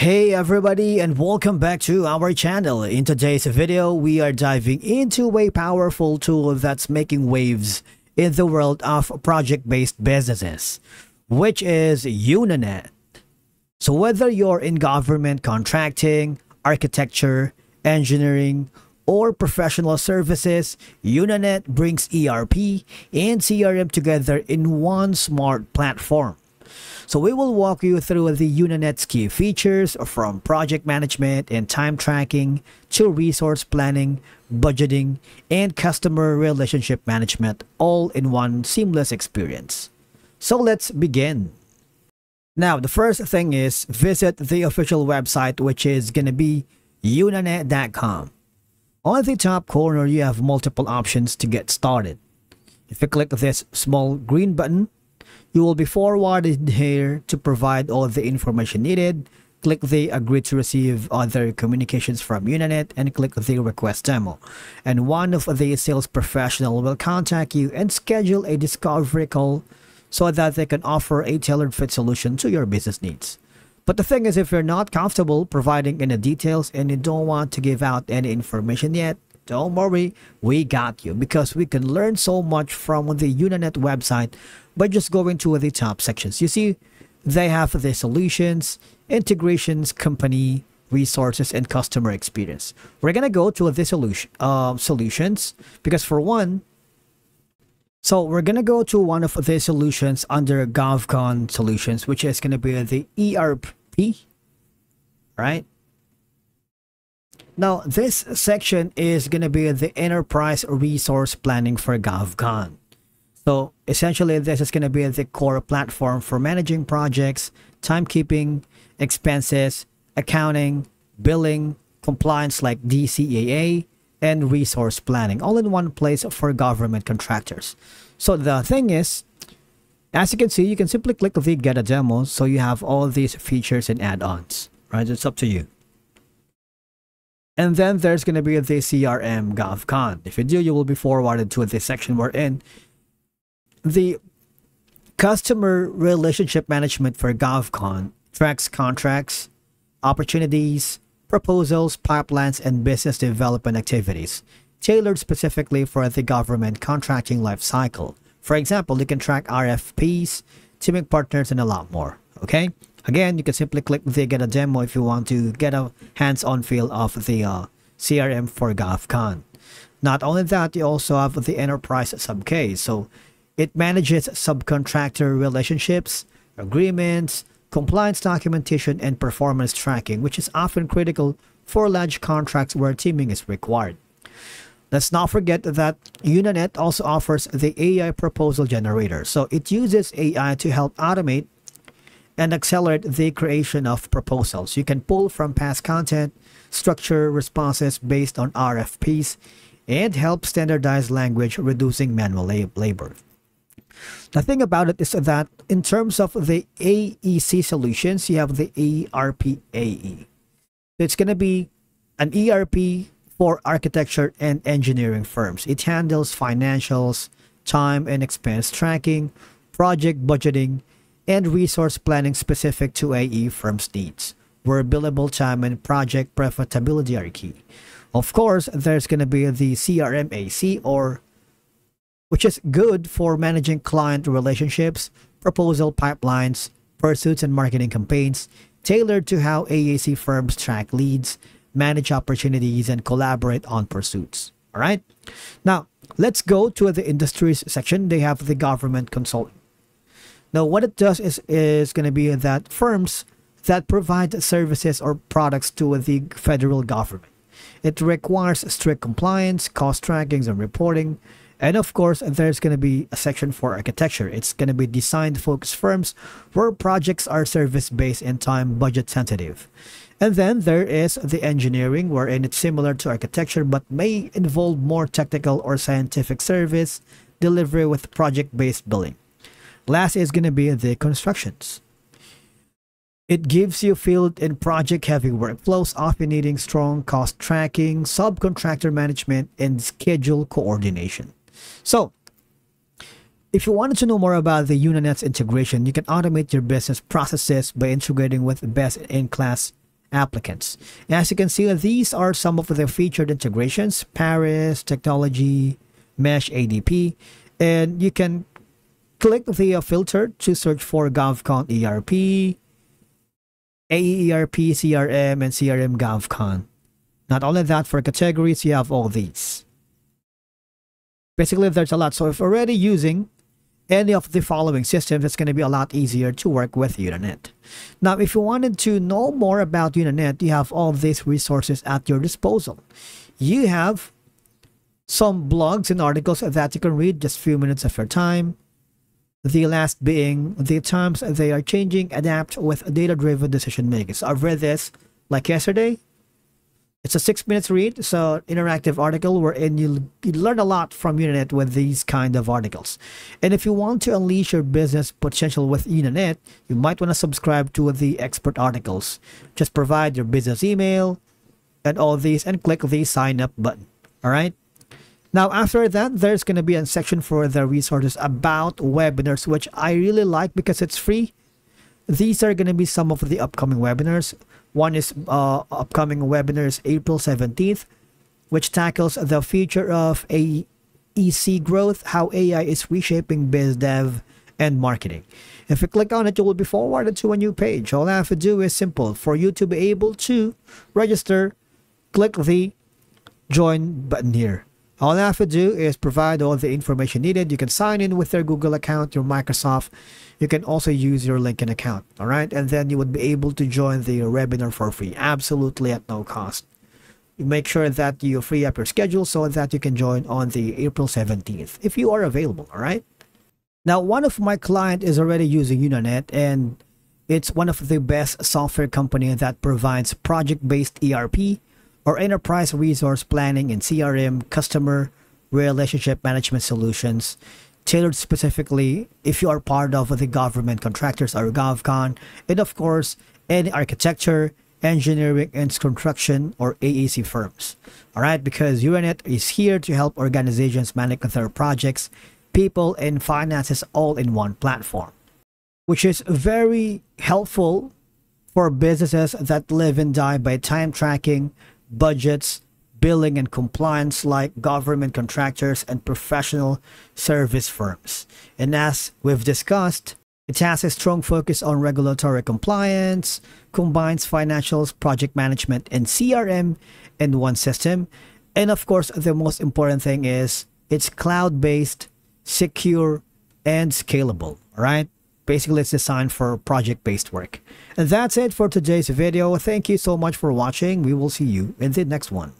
Hey everybody, and welcome back to our channel. In today's video, we are diving into a powerful tool that's making waves in the world of project-based businesses, which is Unanet. So whether you're in government contracting, architecture, engineering, or professional services, Unanet brings ERP and CRM together in one smart platform. So we will walk you through the Unanet's key features, from project management and time tracking to resource planning, budgeting, and customer relationship management, all in one seamless experience. So let's begin. Now, the first thing is visit the official website, which is going to be unanet.com. On the top corner, you have multiple options to get started. If you click this small green button, you will be forwarded here to provide all the information needed. Click the Agree to Receive Other Communications from Unanet and click the Request Demo. And one of the sales professionals will contact you and schedule a discovery call so that they can offer a tailored-fit solution to your business needs. But the thing is, if you're not comfortable providing any details and you don't want to give out any information yet, don't worry, we got you, because we can learn so much from the Unanet website by just going to the top sections. You see, they have the solutions, integrations, company, resources, and customer experience. We're going to go to the solutions, because for one, so we're going to go to one of the solutions under GovCon solutions, which is going to be the ERP, right? Now, this section is going to be the Enterprise Resource Planning for GovCon. So essentially, this is going to be the core platform for managing projects, timekeeping, expenses, accounting, billing, compliance like DCAA, and resource planning, all in one place for government contractors. So the thing is, as you can see, you can simply click the Get a Demo, so you have all these features and add-ons, right? It's up to you. And then there's going to be the CRM GovCon. If you do, you will be forwarded to this section we're in. The customer relationship management for GovCon tracks contracts, opportunities, proposals, pipelines, and business development activities tailored specifically for the government contracting lifecycle. For example, you can track RFPs, teaming partners, and a lot more. Okay? Again, you can simply click the Get a Demo if you want to get a hands-on feel of the CRM for GovCon. Not only that, you also have the Enterprise Sub-Case. So it manages subcontractor relationships, agreements, compliance documentation, and performance tracking, which is often critical for large contracts where teaming is required. Let's not forget that Unanet also offers the AI Proposal Generator. So it uses AI to help automate and accelerate the creation of proposals. You can pull from past content, structure responses based on RFPs, and help standardize language, reducing manual labor. The thing about it is that in terms of the AEC solutions, you have the ERP AE. It's going to be an ERP for architecture and engineering firms. It handles financials, time and expense tracking, project budgeting, and resource planning specific to AE firms' needs, where billable time and project profitability are key. Of course, there's going to be the CRM AEC, which is good for managing client relationships, proposal pipelines, pursuits, and marketing campaigns, tailored to how AEC firms track leads, manage opportunities, and collaborate on pursuits. All right? Now, let's go to the industries section. They have the government consulting. Now, what it does is going to be that firms that provide services or products to the federal government. It requires strict compliance, cost trackings, and reporting. And of course, there's going to be a section for architecture. It's going to be design-focused firms where projects are service-based and time budget-sensitive. And then there is the engineering, wherein it's similar to architecture but may involve more technical or scientific service delivery with project-based billing. Last is going to be the constructions. It gives you field and project-heavy workflows, often needing strong cost tracking, subcontractor management, and schedule coordination. So, if you wanted to know more about the Unanet's integration, you can automate your business processes by integrating with best-in-class applicants. As you can see, these are some of the featured integrations: Paris, technology, mesh, ADP, and you can click the filter to search for GovCon ERP, AERP, CRM, and CRM GovCon. Not only that, for categories, you have all these. Basically, there's a lot. So if already using any of the following systems, it's going to be a lot easier to work with Unanet. Now, if you wanted to know more about Unanet, you have all these resources at your disposal. You have some blogs and articles that you can read, just a few minutes of your time. The last being the times they are changing, adapt with data-driven decision-making. So I've read this like yesterday. It's a 6-minute read, so interactive article wherein you learn a lot from Unanet with these kind of articles. And if you want to unleash your business potential with Unanet, you might want to subscribe to the expert articles. Just provide your business email and all these and click the sign up button. All right. Now, after that, there's going to be a section for the resources about webinars, which I really like because it's free. These are going to be some of the upcoming webinars. One is upcoming webinars April 17th, which tackles the future of AEC growth, how AI is reshaping biz dev and marketing. If you click on it, you will be forwarded to a new page. All I have to do is simple. For you to be able to register, click the join button here. All I have to do is provide all the information needed. You can sign in with your Google account, your Microsoft. You can also use your LinkedIn account. All right. And then you would be able to join the webinar for free. Absolutely at no cost. You make sure that you free up your schedule so that you can join on the April 17th if you are available. All right. Now, one of my clients is already using Unanet, and it's one of the best software company that provides project-based ERP, or enterprise resource planning, and CRM, customer relationship management solutions, tailored specifically if you are part of the government contractors or GovCon, and of course any architecture, engineering, and construction or AEC firms. All right, because Unanet is here to help organizations manage their projects, people, and finances all in one platform, which is very helpful for businesses that live and die by time tracking, budgets, billing, and compliance, like government contractors and professional service firms. And as we've discussed, it has a strong focus on regulatory compliance, combines financials, project management, and CRM in one system. And of course, the most important thing is it's cloud-based, secure, and scalable, right? Basically, it's designed for project-based work. And that's it for today's video. Thank you so much for watching. We will see you in the next one.